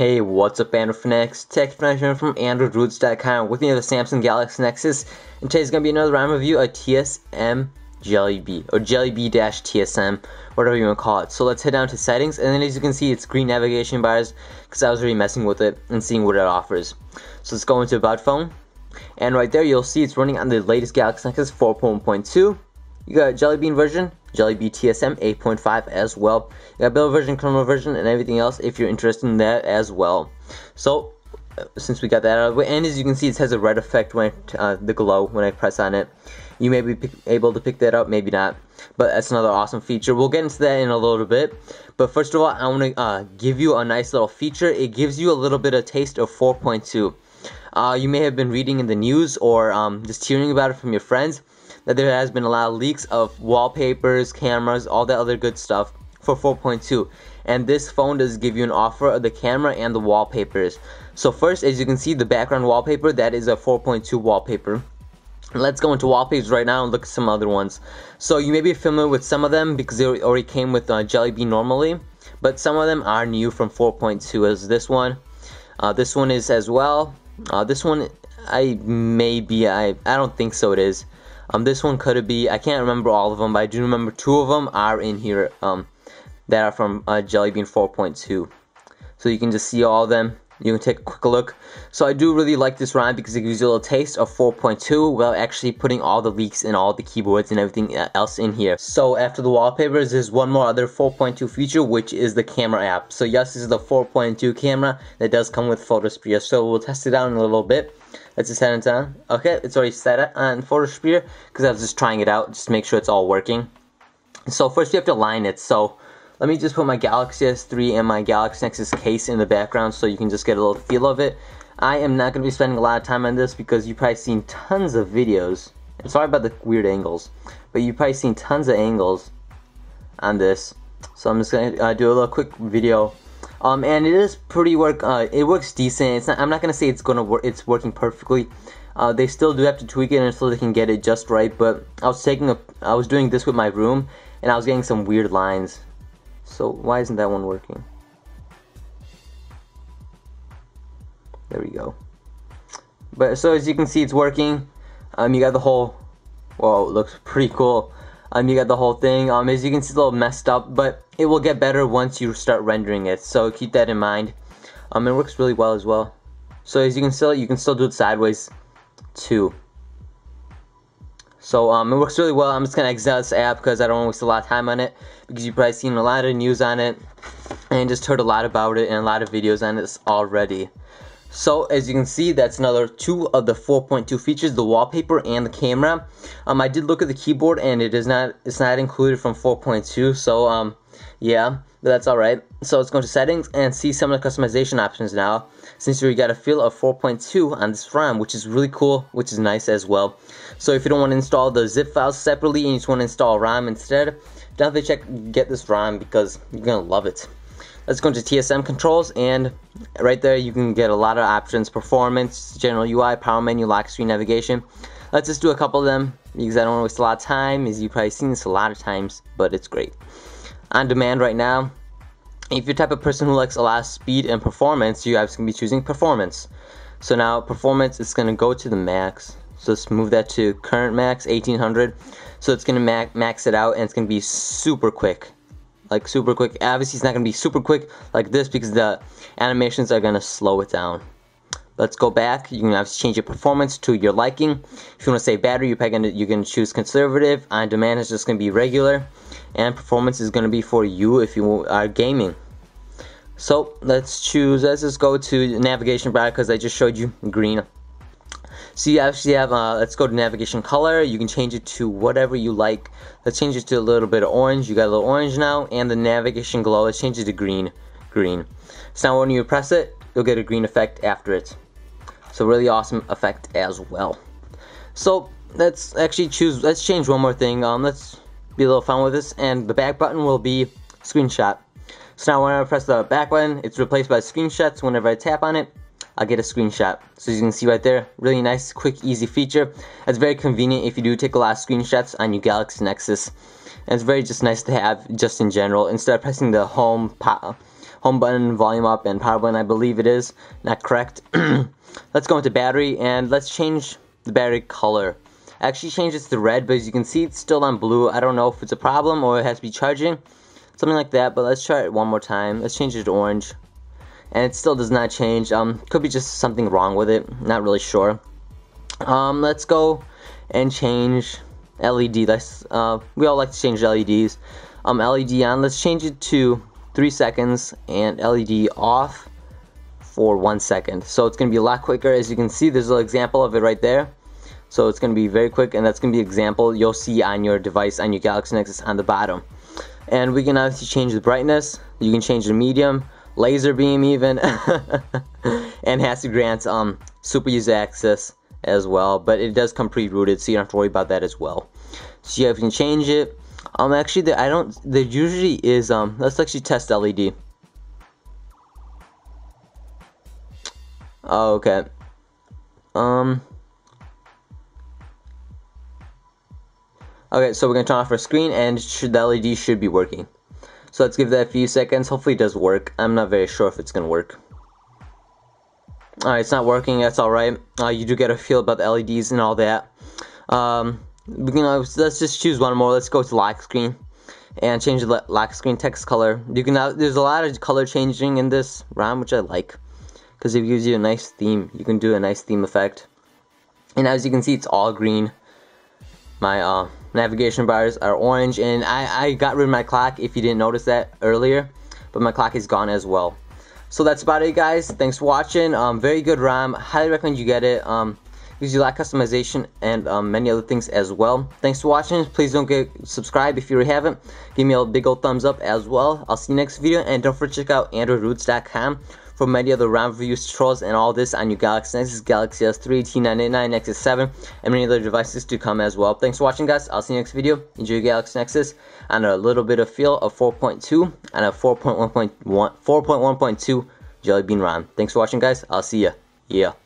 Hey, what's up, AndroidFanax? Tech Fanax here from AndroidRoots.com with me at the Samsung Galaxy Nexus, and today's going to be another round review of TSM JellyB, or JellyB-TSM, whatever you want to call it. So let's head down to settings, and then as you can see, it's green navigation bars, because I was already messing with it and seeing what it offers. So let's go into About Phone, and right there you'll see it's running on the latest Galaxy Nexus 4.1.2. You got Jelly Bean version, JellyB TSM 8.5 as well. You got build version, kernel version, and everything else if you're interested in that as well. So, since we got that out of the way, and as you can see, it has a red effect when the glow when I press on it. You may be able to pick that up, maybe not. But that's another awesome feature. We'll get into that in a little bit. But first of all, I want to give you a nice little feature. It gives you a little bit of taste of 4.2. You may have been reading in the news or just hearing about it from your friends that there has been a lot of leaks of wallpapers, cameras, all that other good stuff for 4.2, and this phone does give you an offer of the camera and the wallpapers. So first, as you can see, the background wallpaper, that is a 4.2 wallpaper. Let's go into wallpapers right now and look at some other ones. So you may be familiar with some of them because they already came with JellyB normally, but some of them are new from 4.2, as this one is as well. This one, I don't think so it is. This one could be, I can't remember all of them, but I do remember two of them are in here, that are from Jelly Bean 4.2. So you can just see all of them, you can take a quick look. So I do really like this rhyme because it gives you a little taste of 4.2 while actually putting all the leaks and all the keyboards and everything else in here. So after the wallpapers, there's one more other 4.2 feature, which is the camera app. So yes, this is the 4.2 camera that does come with Photosphere, so we'll test it out in a little bit. Let's just head on. Okay, it's already set up on Photosphere because I was just trying it out just to make sure it's all working. So first you have to line it. So let me just put my Galaxy S 3 and my Galaxy Nexus case in the background so you can just get a little feel of it. I am not going to be spending a lot of time on this because you've probably seen tons of videos. I'm sorry about the weird angles, but you've probably seen tons of angles on this. So I'm just going to do a little quick video. And it is pretty it works decent. It's not, I'm not gonna say it's gonna work. It's working perfectly. They still do have to tweak it until they can get it just right. But I was doing this with my room, and I was getting some weird lines. So why isn't that one working? There we go. But so as you can see, it's working. You got the whole. Whoa, it looks pretty cool. You got the whole thing. As you can see, it's a little messed up, but it will get better once you start rendering it, so keep that in mind. It works really well as well. So as you can still do it sideways too. So it works really well. I'm just gonna exit this app because I don't want to waste a lot of time on it, because you've probably seen a lot of news on it and just heard a lot about it and a lot of videos on this already. So as you can see, that's another two of the 4.2 features, the wallpaper and the camera. I did look at the keyboard and it's not included from 4.2, so yeah, that's alright. So let's go to settings and see some of the customization options now, since you got a feel of 4.2 on this ROM, which is really cool, which is nice as well. So if you don't want to install the zip files separately and you just want to install ROM instead, definitely get this ROM because you're gonna love it. Let's go into TSM controls, and right there you can get a lot of options: performance, general UI, power menu, lock screen, navigation. Let's just do a couple of them because I don't want to waste a lot of time, as you've probably seen this a lot of times, but it's great. On demand right now, if you're the type of person who likes a lot of speed and performance, you're obviously going to be choosing performance. So now performance is going to go to the max. So let's move that to current max, 1800. So it's going to max it out, and it's going to be super quick. Like super quick. Obviously it's not going to be super quick like this because the animations are going to slow it down. Let's go back. You can obviously change your performance to your liking. If you want to save battery, you can choose conservative. On demand is just going to be regular, and performance is going to be for you if you are gaming. So let's just go to navigation bar because I just showed you green. So you actually have, let's go to navigation color. You can change it to whatever you like. Let's change it to a little bit of orange. You got a little orange now, and the navigation glow, let's change it to green. So now when you press it, you'll get a green effect after it. So really awesome effect as well. So let's actually let's change one more thing. Let's be a little fun with this, and the back button will be screenshot. So now when I press the back button, it's replaced by screenshots. Whenever I tap on it, I'll get a screenshot. So as you can see right there, really nice, quick, easy feature. That's very convenient if you do take a lot of screenshots on your Galaxy Nexus. And it's very just nice to have just in general, instead of pressing the home pop home button, volume up, and power button, I believe it is. Not correct. Let's go into battery, and let's change the battery color. I actually changed this to red, but as you can see, it's still on blue. I don't know if it's a problem or it has to be charging, something like that, but let's try it one more time. Let's change it to orange, and it still does not change. Could be just something wrong with it, not really sure. Let's go and change LED. We all like to change LEDs. LED on, let's change it to 3 seconds, and LED off for 1 second. So it's gonna be a lot quicker. As you can see, there's an example of it right there. So it's gonna be very quick, and that's gonna be an example you'll see on your device, on your Galaxy Nexus on the bottom. And we can obviously change the brightness, you can change the medium, laser beam even, and has to grant super user access as well, but it does come pre-rooted, so you don't have to worry about that as well. So yeah, if you can change it. Actually, there usually is, let's actually test LED. Oh, okay. Okay, so we're gonna turn off our screen, and the LED should be working. So let's give that a few seconds. Hopefully it does work. I'm not very sure if it's gonna work. Alright, it's not working, that's alright. You do get a feel about the LEDs and all that. Let's just choose one more. Let's go to lock screen and change the lock screen text color. There's a lot of color changing in this ROM, which I like, because it gives you a nice theme. You can do a nice theme effect. And as you can see, it's all green. My navigation bars are orange, and I got rid of my clock, if you didn't notice that earlier, but my clock is gone as well. So that's about it, guys. Thanks for watching. Very good ROM. Highly recommend you get it. Gives you a lot of customization and many other things as well. Thanks for watching. Please don't get subscribed if you already haven't. Give me a big old thumbs up as well. I'll see you next video, and don't forget to check out AndroidRoots.com for many other ROM reviews, tutorials, and all this on your Galaxy Nexus, Galaxy S 3, T989, Nexus 7, and many other devices to come as well. Thanks for watching, guys. I'll see you next video. Enjoy your Galaxy Nexus on a little bit of feel of 4.2 and a 4.1.2 Jelly Bean ROM. Thanks for watching, guys. I'll see ya. Yeah.